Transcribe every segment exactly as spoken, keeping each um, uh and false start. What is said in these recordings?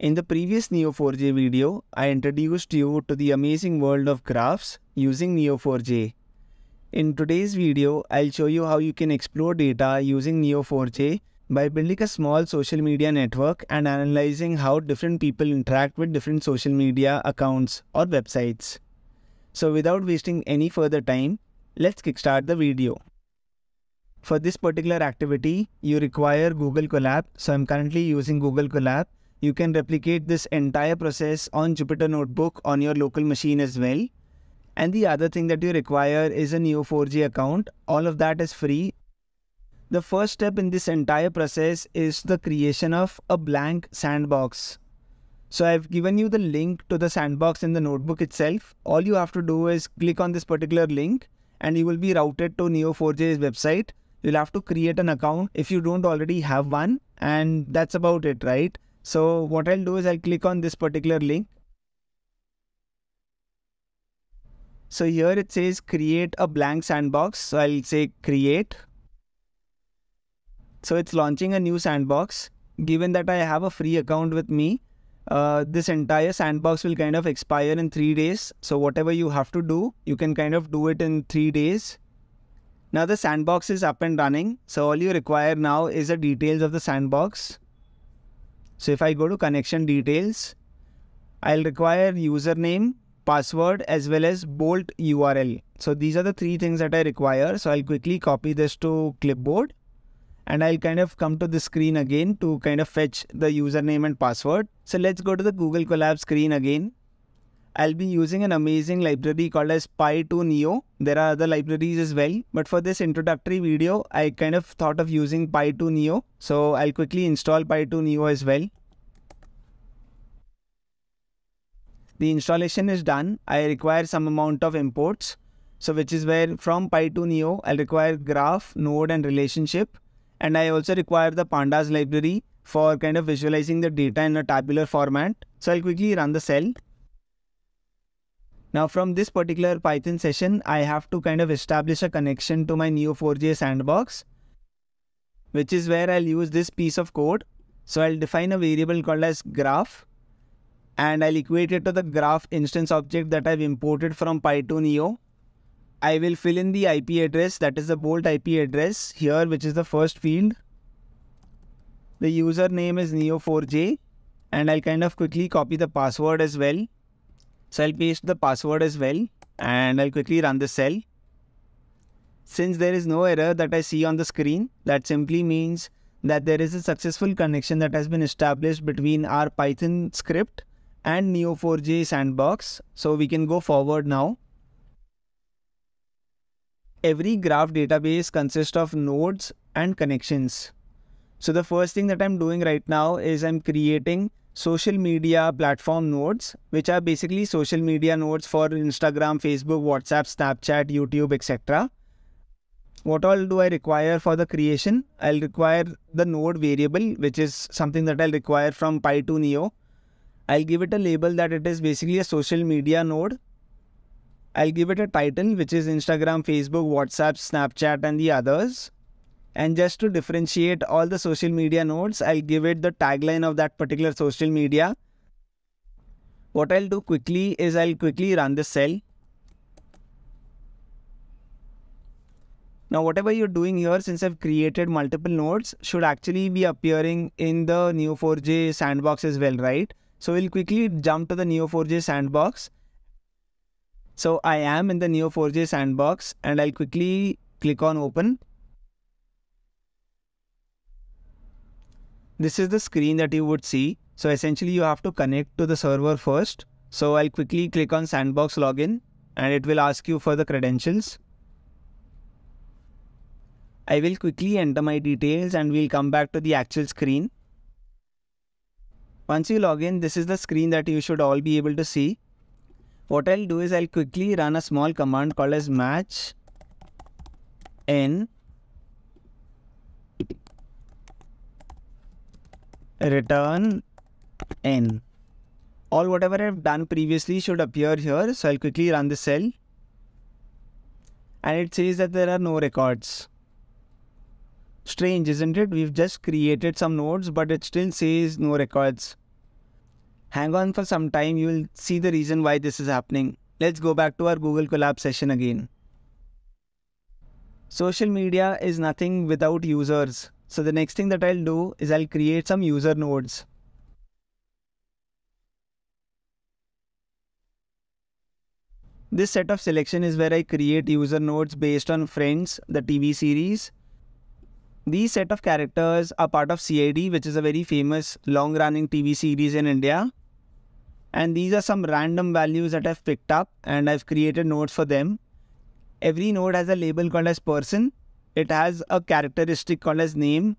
In the previous Neo four j video, I introduced you to the amazing world of graphs using Neo four j. In today's video, I'll show you how you can explore data using Neo four j by building a small social media network and analyzing how different people interact with different social media accounts or websites. So without wasting any further time, let's kickstart the video. For this particular activity, you require Google Collab, so I'm currently using Google Collab. You can replicate this entire process on Jupyter Notebook on your local machine as well. And the other thing that you require is a Neo four j account. All of that is free. The first step in this entire process is the creation of a blank sandbox. So I've given you the link to the sandbox in the notebook itself. All you have to do is click on this particular link and you will be routed to Neo four j's website. You'll have to create an account if you don't already have one, and that's about it, right? So what I'll do is I'll click on this particular link. So here it says create a blank sandbox. So I'll say create. So it's launching a new sandbox. Given that I have a free account with me, uh, this entire sandbox will kind of expire in three days. So whatever you have to do, you can kind of do it in three days. Now the sandbox is up and running, so all you require now is the details of the sandbox. So if I go to connection details, I'll require username, password as well as bolt U R L. So these are the three things that I require. So I'll quickly copy this to clipboard and I'll kind of come to the screen again to kind of fetch the username and password. So let's go to the Google Collab screen again. I'll be using an amazing library called as Py two Neo. There are other libraries as well, but for this introductory video, I kind of thought of using Py two Neo. So I'll quickly install Py two Neo as well. The installation is done. I require some amount of imports. So which is where from Py two Neo, I'll require graph, node and relationship. And I also require the pandas library for kind of visualizing the data in a tabular format. So I'll quickly run the cell. Now from this particular Python session, I have to kind of establish a connection to my Neo four j sandbox, which is where I'll use this piece of code. So I'll define a variable called as graph and I'll equate it to the graph instance object that I've imported from Py two Neo. I will fill in the I P address, that is the bolt I P address here, which is the first field. The username is Neo four j and I'll kind of quickly copy the password as well. So I'll paste the password as well and I'll quickly run the cell. Since there is no error that I see on the screen, that simply means that there is a successful connection that has been established between our Python script and Neo four j sandbox. So we can go forward now. Every graph database consists of nodes and connections. So the first thing that I'm doing right now is I'm creating social media platform nodes, which are basically social media nodes for Instagram, Facebook, WhatsApp, Snapchat, YouTube, et cetera. What all do I require for the creation? I'll require the node variable, which is something that I'll require from Py two Neo. I'll give it a label that it is basically a social media node. I'll give it a title, which is Instagram, Facebook, WhatsApp, Snapchat, and the others. And just to differentiate all the social media nodes, I'll give it the tagline of that particular social media. What I'll do quickly is I'll quickly run this cell. Now whatever you're doing here, since I've created multiple nodes, should actually be appearing in the Neo four j sandbox as well, right? So we'll quickly jump to the Neo four j sandbox. So I am in the Neo four j sandbox and I'll quickly click on open. This is the screen that you would see. So essentially you have to connect to the server first. So I'll quickly click on sandbox login and it will ask you for the credentials. I will quickly enter my details and we'll come back to the actual screen. Once you log in, this is the screen that you should all be able to see. What I'll do is I'll quickly run a small command called as match n return n. All whatever I've done previously should appear here. So I'll quickly run the cell and it says that there are no records. strange, isn't it? We've just created some nodes, but it still says no records. Hang on for some time, you will see the reason why this is happening. Let's go back to our Google Collab session again. Social media is nothing without users. So the next thing that I'll do is I'll create some user nodes. This set of selection is where I create user nodes based on Friends, the T V series. These set of characters are part of C I D, which is a very famous long-running T V series in India. And these are some random values that I've picked up and I've created nodes for them. Every node has a label called as person. It has a characteristic called as name,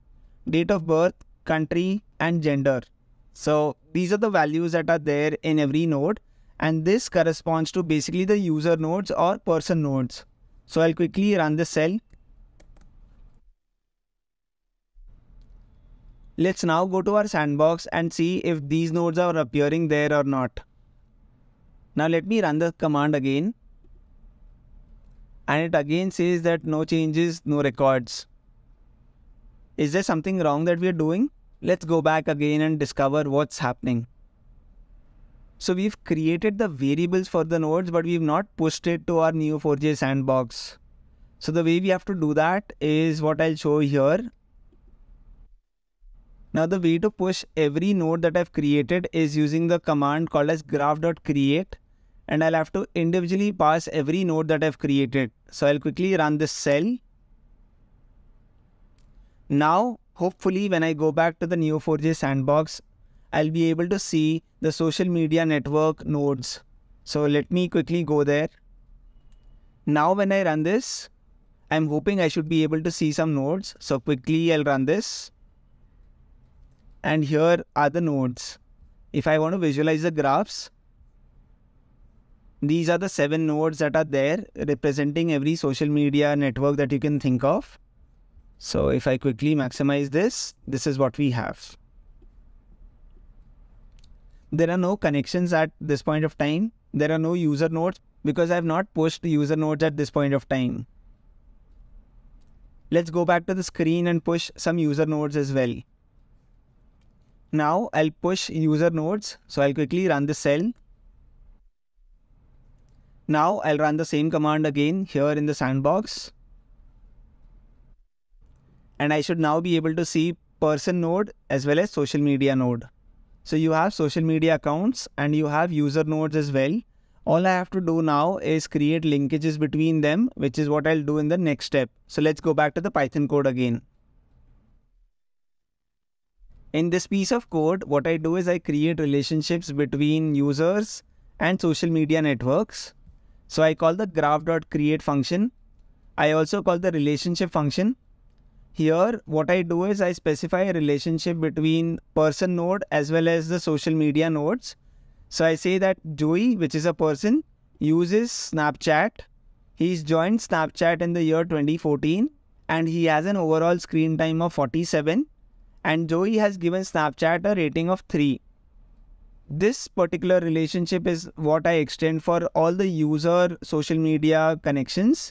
date of birth, country, and gender. So these are the values that are there in every node. And this corresponds to basically the user nodes or person nodes. So I'll quickly run this cell. Let's now go to our sandbox and see if these nodes are appearing there or not. Now let me run the command again. And it again says that no changes, no records. Is there something wrong that we are doing? Let's go back again and discover what's happening. So we've created the variables for the nodes, but we've not pushed it to our Neo four j sandbox. So the way we have to do that is what I'll show here. Now the way to push every node that I've created is using the command called as graph dot create. And I'll have to individually pass every node that I've created. So I'll quickly run this cell. Now, hopefully when I go back to the Neo four j sandbox, I'll be able to see the social media network nodes. So let me quickly go there. Now when I run this, I'm hoping I should be able to see some nodes. So quickly I'll run this. And here are the nodes. If I want to visualize the graphs, these are the seven nodes that are there, representing every social media network that you can think of. So if I quickly maximize this, this is what we have. There are no connections at this point of time. There are no user nodes because I have not pushed the user nodes at this point of time. Let's go back to the screen and push some user nodes as well. Now I'll push user nodes. So I'll quickly run this cell. Now I'll run the same command again here in the sandbox. And I should now be able to see person node as well as social media node. So you have social media accounts and you have user nodes as well. All I have to do now is create linkages between them, which is what I'll do in the next step. So let's go back to the Python code again. In this piece of code, what I do is I create relationships between users and social media networks. So I call the graph dot create function. I also call the relationship function. Here, what I do is I specify a relationship between person node as well as the social media nodes. So I say that Joey, which is a person, uses Snapchat. He's joined Snapchat in the year twenty fourteen and he has an overall screen time of forty-seven. And Joey has given Snapchat a rating of three. This particular relationship is what I extend for all the user social media connections,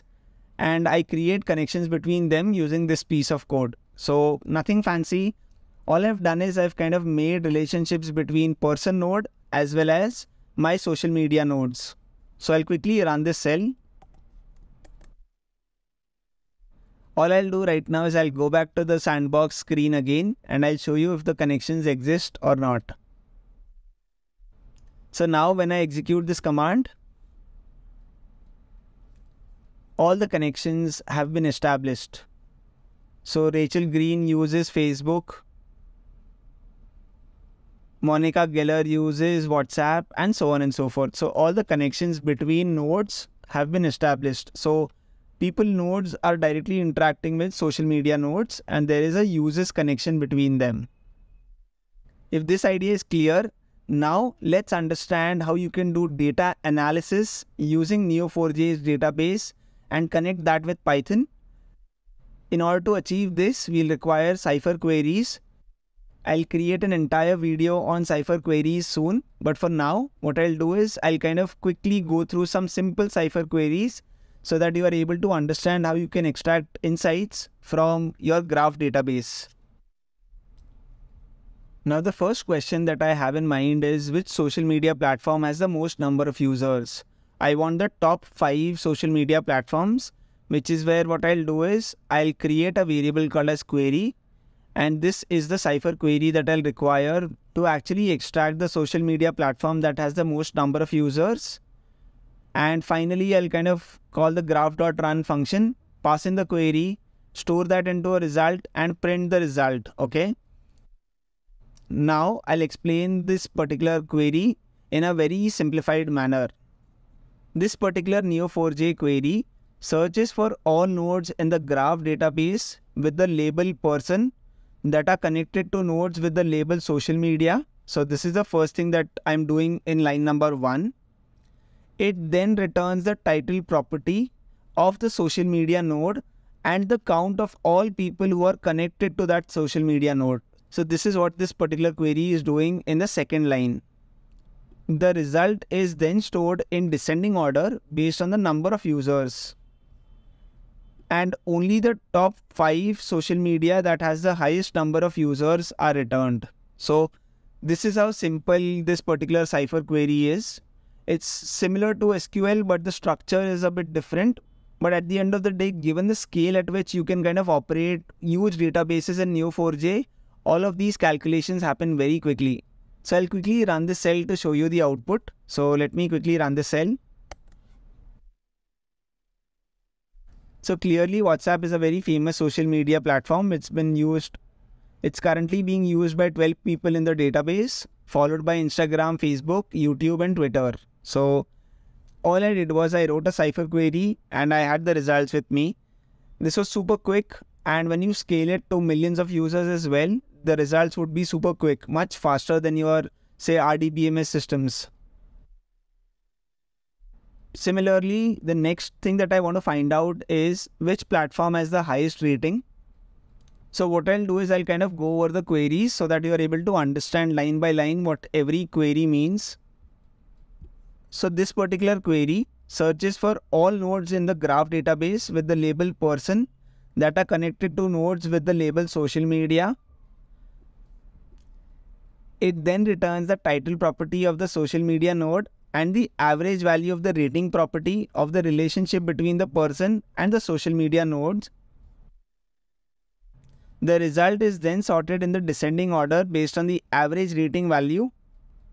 and I create connections between them using this piece of code. So nothing fancy. All I've done is I've kind of made relationships between person node as well as my social media nodes. So I'll quickly run this cell. All I'll do right now is I'll go back to the sandbox screen again and I'll show you if the connections exist or not. So now when I execute this command, all the connections have been established. So Rachel Green uses Facebook, Monica Geller uses WhatsApp, and so on and so forth. So all the connections between nodes have been established. So people nodes are directly interacting with social media nodes and there is a users connection between them. If this idea is clear, now let's understand how you can do data analysis using Neo four j's database and connect that with Python. In order to achieve this, we'll require Cypher queries. I'll create an entire video on Cypher queries soon, but for now, what I'll do is I'll kind of quickly go through some simple Cypher queries so that you are able to understand how you can extract insights from your graph database. Now, the first question that I have in mind is, which social media platform has the most number of users? I want the top five social media platforms, which is where what I'll do is I'll create a variable called as query, and this is the Cypher query that I'll require to actually extract the social media platform that has the most number of users. And finally, I'll kind of call the graph.run function, pass in the query, store that into a result and print the result, okay? Now, I'll explain this particular query in a very simplified manner. This particular Neo four j query searches for all nodes in the graph database with the label person that are connected to nodes with the label social media. So this is the first thing that I'm doing in line number one. It then returns the title property of the social media node and the count of all people who are connected to that social media node. So this is what this particular query is doing in the second line. The result is then stored in descending order based on the number of users. And only the top five social media that has the highest number of users are returned. So this is how simple this particular Cypher query is. It's similar to S Q L, but the structure is a bit different. But at the end of the day, given the scale at which you can kind of operate huge databases in Neo four j, all of these calculations happen very quickly. So I'll quickly run this cell to show you the output. So let me quickly run this cell. So clearly WhatsApp is a very famous social media platform. It's been used, it's currently being used by twelve people in the database, followed by Instagram, Facebook, YouTube and Twitter. So all I did was I wrote a Cypher query and I had the results with me. This was super quick. And when you scale it to millions of users as well, the results would be super quick, much faster than your, say, R D B M S systems. Similarly, the next thing that I want to find out is which platform has the highest rating. So what I'll do is I'll kind of go over the queries so that you are able to understand line by line what every query means. So this particular query searches for all nodes in the graph database with the label person that are connected to nodes with the label social media. It then returns the title property of the social media node and the average value of the rating property of the relationship between the person and the social media nodes. The result is then sorted in the descending order based on the average rating value,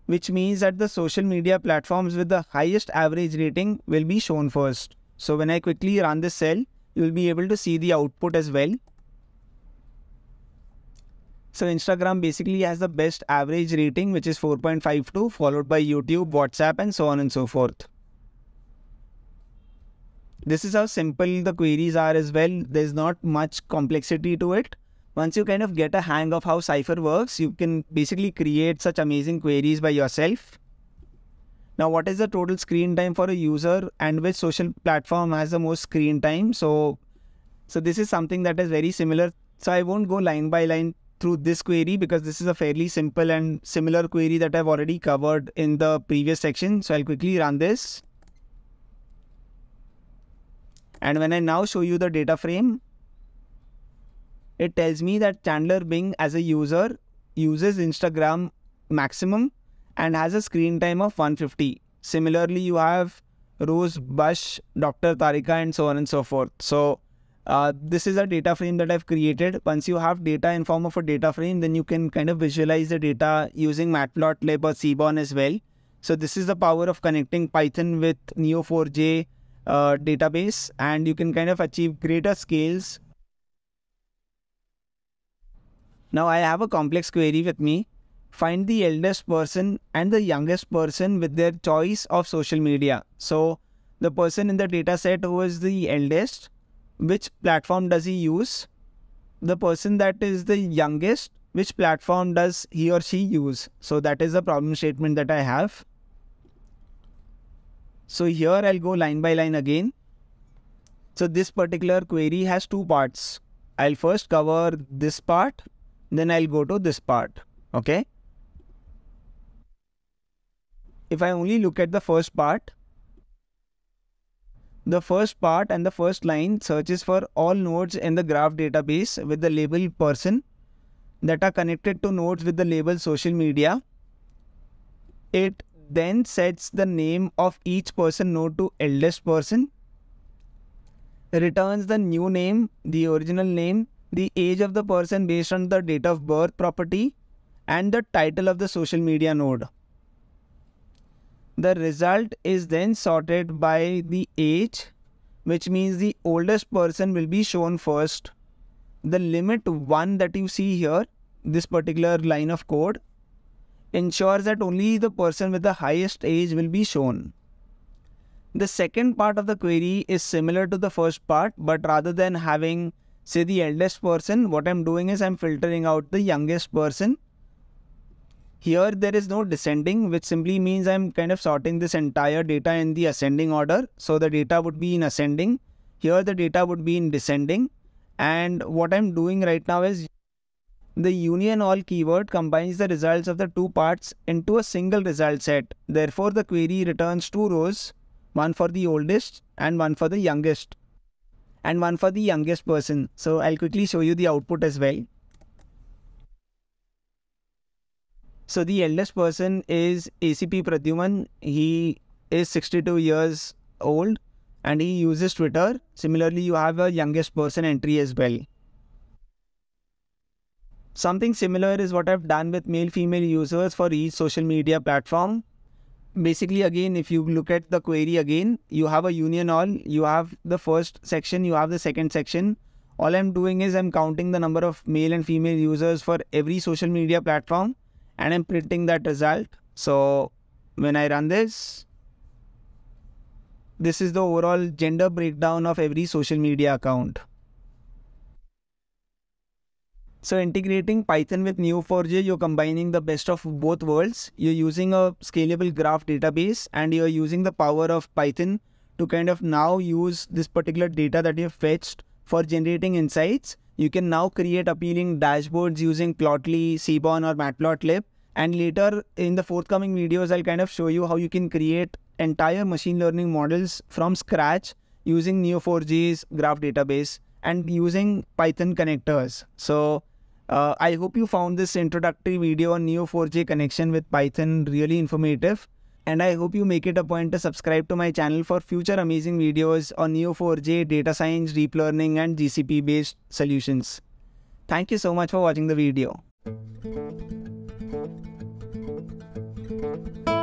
which means that the social media platforms with the highest average rating will be shown first. So when I quickly run this cell, you will be able to see the output as well. So Instagram basically has the best average rating, which is four point five two, followed by YouTube, WhatsApp and so on and so forth. This is how simple the queries are as well. There's not much complexity to it. Once you kind of get a hang of how Cypher works, you can basically create such amazing queries by yourself. Now, what is the total screen time for a user and which social platform has the most screen time? So, so this is something that is very similar. So I won't go line by line through this query because this is a fairly simple and similar query that I've already covered in the previous section. So I'll quickly run this. And when I now show you the data frame, it tells me that Chandler Bing as a user uses Instagram maximum and has a screen time of one hundred fifty. Similarly, you have Rose Bush, Doctor Tarika and so on and so forth. So uh, this is a data frame that I've created. Once you have data in form of a data frame, then you can kind of visualize the data using Matplotlib or Seaborn as well. So this is the power of connecting Python with Neo four j uh, database, and you can kind of achieve greater scales. Now I have a complex query with me. Find the eldest person and the youngest person with their choice of social media. So the person in the data set who is the eldest, which platform does he use? The person that is the youngest, which platform does he or she use? So that is the problem statement that I have. So here I'll go line by line again. So this particular query has two parts. I'll first cover this part, then I'll go to this part, okay? If I only look at the first part, The first part and the first line searches for all nodes in the graph database with the label person that are connected to nodes with the label social media. It then sets the name of each person node to eldest person. Returns the new name, the original name, the age of the person based on the date of birth property, and the title of the social media node. The result is then sorted by the age, which means the oldest person will be shown first. The limit one that you see here, this particular line of code, ensures that only the person with the highest age will be shown. The second part of the query is similar to the first part, but rather than having, say, the eldest person, what I'm doing is I'm filtering out the youngest person. Here there is no descending, which simply means I'm kind of sorting this entire data in the ascending order. So the data would be in ascending. Here the data would be in descending. And what I'm doing right now is the union all keyword combines the results of the two parts into a single result set. Therefore, the query returns two rows, one for the oldest and one for the youngest, and one for the youngest person. So I'll quickly show you the output as well. So the eldest person is A C P Pradyuman. He is sixty-two years old and he uses Twitter. Similarly, you have a youngest person entry as well. Something similar is what I've done with male-female users for each social media platform. Basically, again, if you look at the query again, you have a union all, you have the first section, you have the second section. All I'm doing is I'm counting the number of male and female users for every social media platform and I'm printing that result. So when I run this, this is the overall gender breakdown of every social media account. So integrating Python with Neo four j, you're combining the best of both worlds. You're using a scalable graph database and you're using the power of Python to kind of now use this particular data that you've fetched for generating insights. You can now create appealing dashboards using Plotly, Seaborn or Matplotlib. And later in the forthcoming videos, I'll kind of show you how you can create entire machine learning models from scratch using Neo four j's graph database and using Python connectors. So Uh, I hope you found this introductory video on Neo four j connection with Python really informative, and I hope you make it a point to subscribe to my channel for future amazing videos on Neo four j, data science, deep learning and G C P based solutions. Thank you so much for watching the video.